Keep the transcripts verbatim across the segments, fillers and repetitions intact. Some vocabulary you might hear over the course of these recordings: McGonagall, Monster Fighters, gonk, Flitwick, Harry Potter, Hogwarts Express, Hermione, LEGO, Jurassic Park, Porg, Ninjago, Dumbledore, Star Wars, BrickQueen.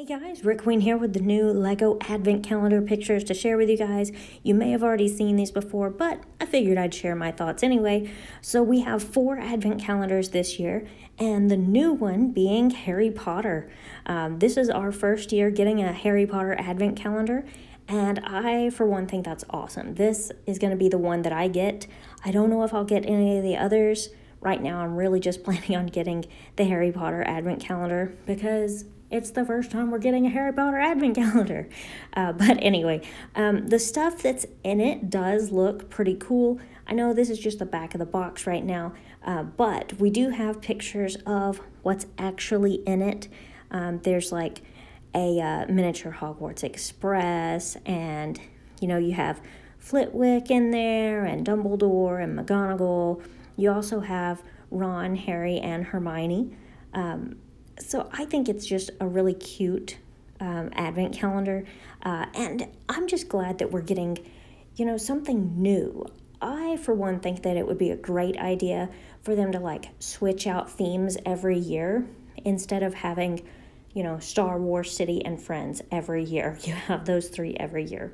Hey guys, BrickQueen here with the new LEGO Advent Calendar pictures to share with you guys. You may have already seen these before, but I figured I'd share my thoughts anyway. So we have four Advent calendars this year, and the new one being Harry Potter. Um, this is our first year getting a Harry Potter Advent Calendar, and I, for one, think that's awesome. This is going to be the one that I get. I don't know if I'll get any of the others. Right now, I'm really just planning on getting the Harry Potter Advent Calendar because it's the first time we're getting a Harry Potter Advent Calendar. Uh, but anyway, um, the stuff that's in it does look pretty cool. I know this is just the back of the box right now, uh, but we do have pictures of what's actually in it. Um, there's like a uh, miniature Hogwarts Express, and you know, you have Flitwick in there, and Dumbledore, and McGonagall. You also have Ron, Harry, and Hermione. Um, So I think it's just a really cute um, advent calendar, uh, and I'm just glad that we're getting, you know, something new. I, for one, think that it would be a great idea for them to, like, switch out themes every year instead of having, you know, Star Wars, City, and Friends every year. You have those three every year.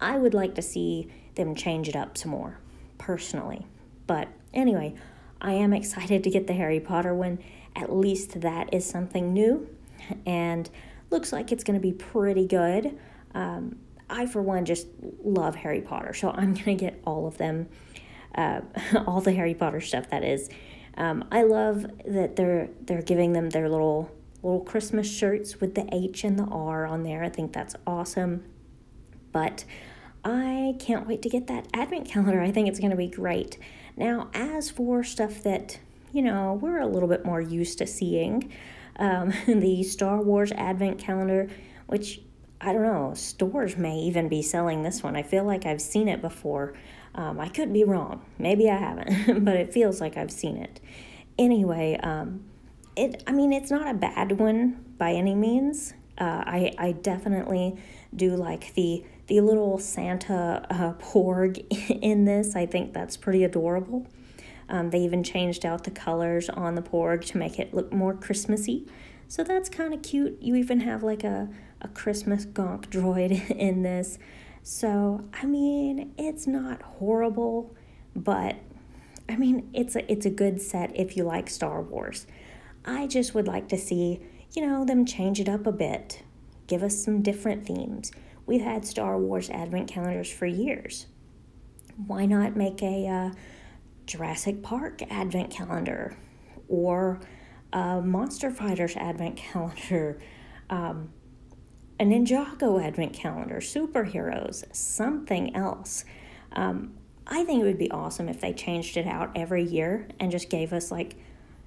I would like to see them change it up some more, personally. But anyway, I am excited to get the Harry Potter one. At least that is something new, and looks like it's going to be pretty good. Um, I, for one, just love Harry Potter, so I'm going to get all of them, uh, all the Harry Potter stuff, that is. Um, I love that they're they're giving them their little, little Christmas shirts with the H and the R on there. I think that's awesome, but I can't wait to get that advent calendar. I think it's going to be great. Now, as for stuff that, you know, we're a little bit more used to seeing, um, the Star Wars Advent Calendar, which, I don't know, stores may even be selling this one. I feel like I've seen it before. Um, I could be wrong. Maybe I haven't, but it feels like I've seen it. Anyway, um, it. I mean, it's not a bad one by any means. Uh, I, I definitely do like the, the little Santa uh, Porg in this. I think that's pretty adorable. Um, they even changed out the colors on the Porg to make it look more Christmassy. So that's kind of cute. You even have like a, a Christmas gonk droid in this. So, I mean, it's not horrible, but I mean, it's a, it's a good set if you like Star Wars. I just would like to see, you know, them change it up a bit. Give us some different themes. We've had Star Wars Advent Calendars for years. Why not make a Uh, Jurassic Park Advent Calendar, or a Monster Fighters Advent Calendar, um, a Ninjago Advent Calendar, superheroes, something else. Um, I think it would be awesome if they changed it out every year and just gave us, like,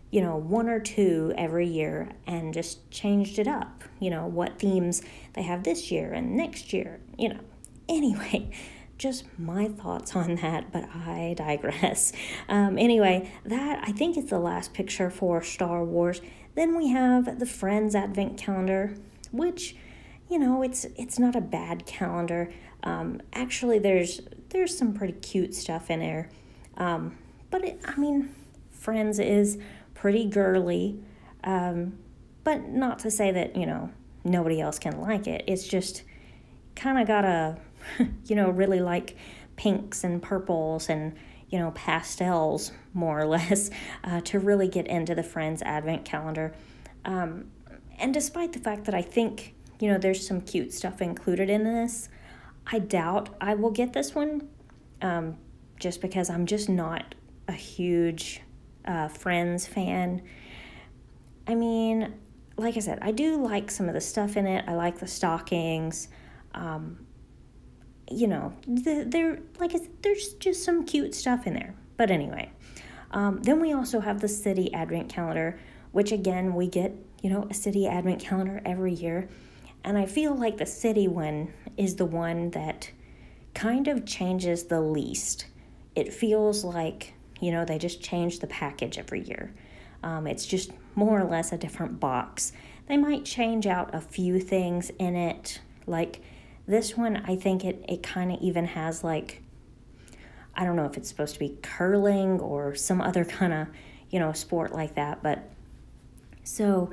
you know, one or two every year and just changed it up. You know, what themes they have this year and next year, you know. Anyway, just my thoughts on that, but I digress. Um, anyway, that I think is the last picture for Star Wars. Then we have the Friends Advent Calendar, which, you know, it's it's not a bad calendar. Um, actually, there's there's some pretty cute stuff in there, um, but it, I mean, Friends is pretty girly, um, but not to say that, you know, nobody else can like it. It's just kind of got a you know, really like pinks and purples and, you know, pastels, more or less, uh, to really get into the Friends Advent Calendar. Um, and despite the fact that I think, you know, there's some cute stuff included in this, I doubt I will get this one, um, just because I'm just not a huge uh, Friends fan. I mean, like I said, I do like some of the stuff in it. I like the stockings. Um, you know, they're, like I said, there's just some cute stuff in there. But anyway, um, then we also have the City Advent Calendar, which again, we get, you know, a City Advent Calendar every year. And I feel like the City one is the one that kind of changes the least. It feels like, you know, they just change the package every year. Um, it's just more or less a different box. They might change out a few things in it, like this one, I think it, it kind of even has, like, I don't know if it's supposed to be curling or some other kind of, you know, sport like that. But so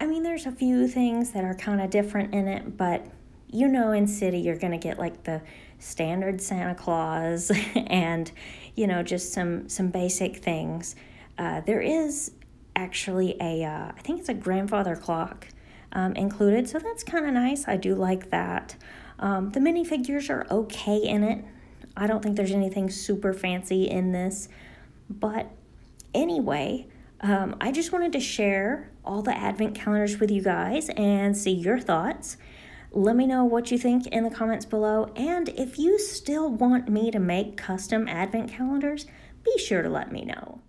I mean, there's a few things that are kind of different in it, but you know, in City, you're going to get like the standard Santa Claus and, you know, just some, some basic things. Uh, there is actually a, uh, I think it's a grandfather clock um, included, so that's kind of nice. I do like that. Um, the minifigures are okay in it. I don't think there's anything super fancy in this, but anyway, um, I just wanted to share all the advent calendars with you guys and see your thoughts. Let me know what you think in the comments below, and if you still want me to make custom advent calendars, be sure to let me know.